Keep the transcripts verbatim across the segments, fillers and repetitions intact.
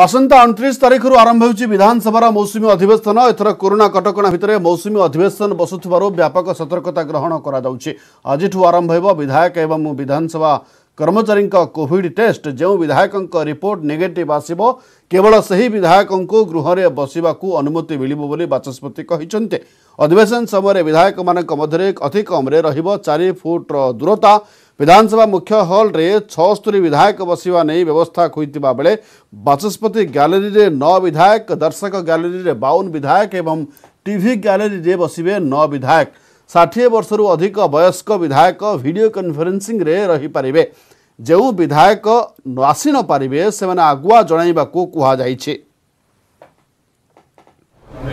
आसंता अड़तीस तारीख रु आरंभ होगी विधानसभा मौसुमी अधिवेशन। एथर कोरोना कटकणा भितर मौसुमी अधिवेशन बसुवर व्यापक सतर्कता ग्रहण करू आरंभ हो। विधायक एवं विधानसभा कर्मचारी कोविड टेस्ट जो विधायक रिपोर्ट नेगेटिव आसिबो केवल सही विधायक को गृह रे बसिबा को अनुमति मिलिबो बोली बाचस्पति कहिसंते। अधिवेशन समय विधायक मानक मधरे अति कम रहिबो चार फुट दूरता। विधानसभा मुख्य हॉल रे छिहत्तर विधायक बसिबा नै व्यवस्था होइतिबा बेले बाचस्पति गैलरी रे नौ विधायक, दर्शक गैलरी रे बावन विधायक एवं टीवी गैलरी रे बसिबे नौ विधायक। षाठी वर्ष रु अधिक वयस्क विधायक वीडियो कॉन्फ्रेंसिंग रे रही पारिबे। जो विधायक आसी न पारिबे से माने आगुआ जणाइबाकू कुहा जाइछे।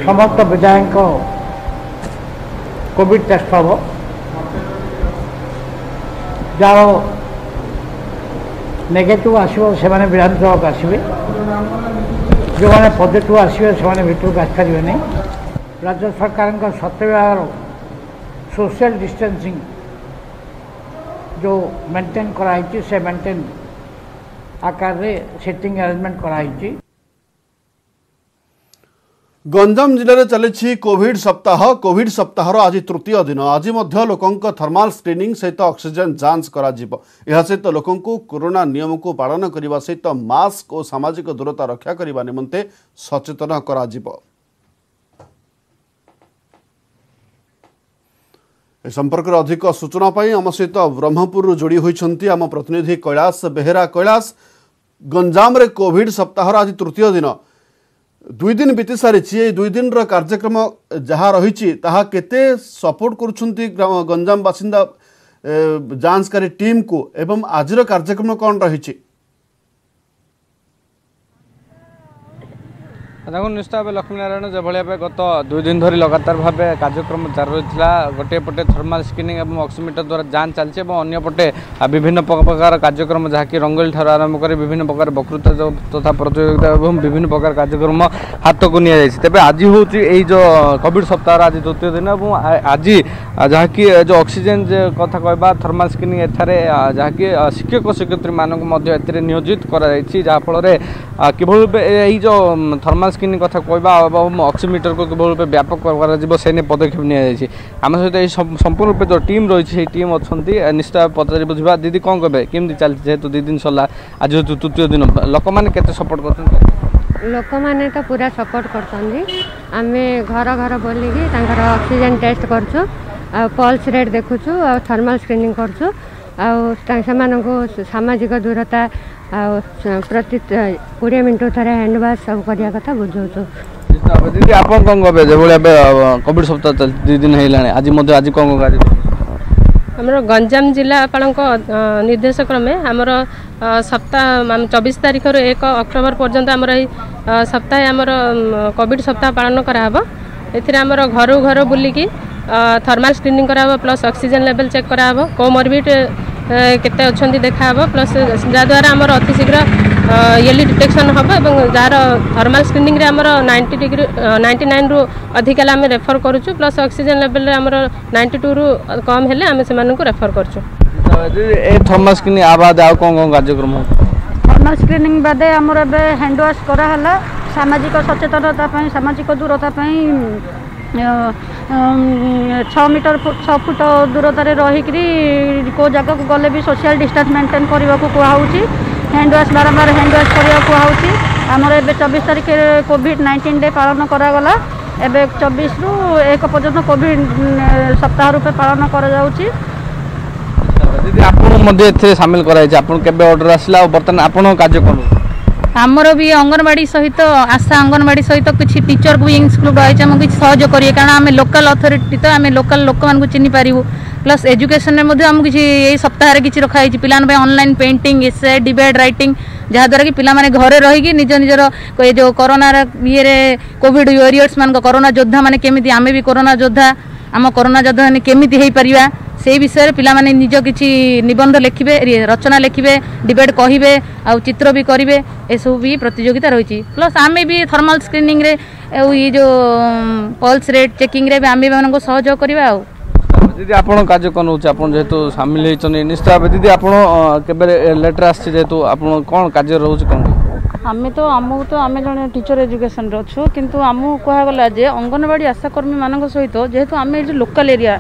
समस्त विधायक कोविड टेस्ट हो जाओ नेगेटिव आसीबो से माने विधानसभा को आसीबे, जो माने पॉजिटिव आसीबे से माने भीतर को आसी परिबे नै। राज्य सरकार का सत्यवार सोशल डिस्टेंसिंग जो मेंटेन कराई से मेंटेन आकार रे सेटिंग अरेंजमेंट कराई। गंजाम जिले चली कोविड सप्ताह। कोविड सप्ताह आज तृतीय दिन आज लोक थर्माल स्क्रीनिंग सहित ऑक्सीजन जांच कर सहित लोक कोरोना नियम को पालन करने सहित मास्क और सामाजिक दूरता रक्षा करने निमंते सचेतन कर। ए संपर्क अधिक सूचना पाई आम सहित ब्रह्मपुर जोड़ी होती आम प्रतिनिधि कैलाश बेहेरा। कैलाश, गंजाम रे कोविड सप्ताह आज तृतीय दिन, दुई दिन बीती सारी दुई दिन रो कार्यक्रम जहाँ रही ताहा केते सपोर्ट करुछंती गंजाम बासिंदा जांचकारी टीम को एवं आज कार्यक्रम कौन रही? देखो निश्चय भाव लक्ष्मीनारायण जो गत दुई दिन धरी लगातार भाव कार्यक्रम जारी रही है। गोटे पटे थर्माल स्क्रीनिंग और ऑक्सीमीटर द्वारा जांच चलती है और अन्यपटे विभिन्न प्रकार कार्यक्रम जहाँकि रंगोली ठार आरंभ कर विभिन्न प्रकार वक्तृता तथा प्रतियोगिता एवं विभिन्न प्रकार कार्यक्रम हाथ को नि तेज। आज हूँ यही जो कोविड सप्ताह आज तृतीय दिन और आज जहाँकि जो ऑक्सीजन कथा कहवा थर्माल स्क्रीनिंग एठार जहाँकि शिक्षक शिक्षयित्री मानक नियोजित कराफल कि जो थर्माल स्क्रीनिंग कथा कहवा ऑक्सीमीटर को किभल रूप व्यापक कर पदक्षेप नि आम सहित संपूर्ण रूप जो टीम रही है टीम अच्छा निश्चय पचारि बुझा। दीदी कौन कहे केमती चलती जेहतु दुई दिन सरला आज जो तृतीय दिन लोक मैंने के सपोर्ट कर लोक मैंने तो पूरा सपोर्ट करें घर घर बोलिकी ऑक्सीजन टेस्ट करूँ पल्स रेट देखुचु आ थर्माल स्क्रीनिंग करूँ आ सामाजिक दूरता प्रति कोड़े मिनट थोड़े हैंडवाश सब करिया कथा बुझाऊँ। दीदी आप कौन कहे जो कोविड सप्ताह दुई दिन है आज आज कौन आम गंजाम जिलापाल निर्देश क्रमे आमर सप्ताह चौबीस तारीख रु एक अक्टोबर पर्यंत आमर सप्ताह आमर कोविड सप्ताह पालन कराहब। एमर घर घर बुलिकी थर्माल स्क्रीनिंग कराहब प्लस ऑक्सीजन लेवल चेक कराहब कोमोरबिड केते अच्छा देखाहब प्लस जहाँद्वारा आमर अति शीघ्र इयरली डिटेक्शन हम और जार थर्माल स्क्रीनिंग आमर नाइंटी डिग्री नाइंटी नाइन रु अधिक आम रेफर करूँ प्लस ऑक्सीजन लेवल आमर नाइंटी टू रु कम है आम से रेफर करूँ। थर्माल स्क्रीनिंग बाद आउ कौन कौन कार्यक्रम थर्माल स्क्रीनिंग बाद आमर ए हैंडवाश कराला सामाजिक सचेतनता सामाजिक दूरता छः मीटर छः फुट दूरत रहीक को जगह को गले भी सोशल डिस्टेंस मेंटेन करने को कहुच्छी हैंडवाश बारंबार हैंडवाश करने कहुच्छी। आमर ए चौबीस तारीख कोविड नाइंटीन डे पालन कराला एबे चौबीस रु एक पर्यटन कोविड सप्ताह रूपे पालन कर। आमर भी अंगनवाड़ी सहित आशा अंगनवाड़ी सहित किसी टीचर को भी इंक्लूड रही आम किसी सहयोग करें कारण आम लोकल अथॉरिटी तो आम लोकल लोक मानक चिन्ह पारू प्लस एजुकेशन में आम किसी यही सप्ताह किसी रखाई पे online painting essay debate writing जहाँद्वारा कि पाने घरे रहीकि निज निजर ये जो कोरोना ये कोविड वॉरियर्स मान कोरोना योद्धा मैंने केमी आम भी कोरोना योद्धा आम कोरोना योद्धा केमी हो पार से विषय पे निज किसी निबंध लिखे रचना लिखे डिबेट कहे आ चित्र भी करेंगे एसबू भी प्रतियोगिता रही प्लस आम भी थर्माल स्क्रीनिंग रे ये जो पल्स रेट चेकिंग रे आम मानक सहयोग करवा। दीदी आप कार्य कौन हो जेहेतु सामिल होती निश्चय। दीदी आप लेटर आसतु आप कौन कार्य रोच कौन आम तो आमको तो आम जो टीचर एजुकेशन अच्छू कितु आमको कहगला जे अंगनवाड़ी आशाकर्मी मान सहित जेहेतु आम ये लोकल एरिया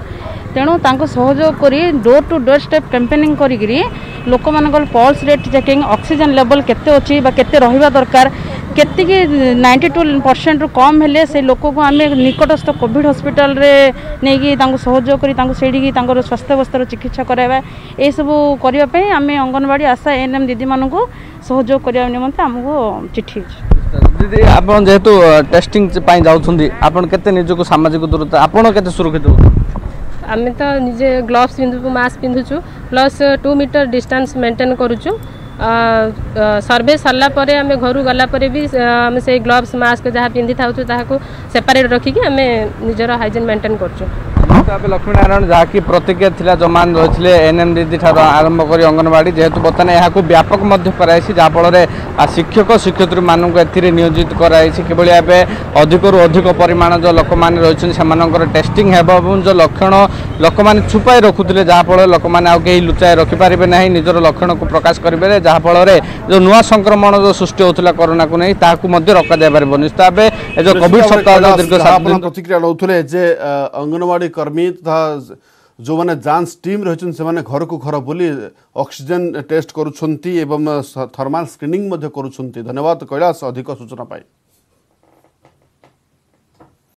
तेणु सहयोग करी door to door step campaigning करी लोक मान pulse rate checking oxygen level केते अच्छी केते रहिबा दरकार केते की नाइंटी टू परसेंट रु कम हेले से लोक को आम निकटस्थ कोविड हॉस्पिटल रे नेकी तांको सहयोग करी तांको सेडीकी तांको स्वास्थ्य अवस्था चिकित्सा कराइबा ए सब करिबा पे आम अंगनवाड़ी आशा एएनएम दीदी मानन को सहयोग करिया निमंते हमको चिट्ठी दीदी आपण जेतु टेस्टिंग पई जाउछुंदी आपण केते निजको सामाजिक दूरता आपण केते सुरक्षित आम तो निजे ग्लोव्स पिंधु मास्क पिंधुचु plus two metre distance maintain करूचु सर्वे सरला परे आम घर गला परे भी आम से ग्लोव्स मास्क जहाँ पिंधि थाउचु ताहाकु सेपरेट रखिकी आम निजर हाइजीन मेंटेन करूचु। लक्ष्मी नारायण जहाँकि प्रतिक्रिया जमान रही एएनएम दीदी ठार आरंभ कर अंगनवाड़ी जेहेतु बर्तमान यहाँ व्यापक मध्य कराई जहाँफल शिक्षक शिक्षयित्री मानक नियोजित कराई किभली भावे अधिकरू अधिक परिमाण जो लोक मैंने रही से टेस्टिंग होगा जो लक्षण लोक मैंने छुपाई रखुते जहाँफल लोक मैंने आउ कहीं लुचाई रखिपारे ना निजर लक्षण को प्रकाश करेंगे जहाँफल जो नूआ संक्रमण जो सृष्टि होता कोरोना को नहीं रखा जापर निश्चित भावे जो कोविड सप्ताह दीर्घ प्रतिक्रिया लौटुले अंगनवाड़ी कर्मी तथा जो माने जांच टीम रहिछन से माने घर को घर बोली ऑक्सीजन टेस्ट करूछंती एवं थर्मल स्क्रीनिंग मध्ये करूछंती। धन्यवाद कैलाश अधिक सूचना पाई।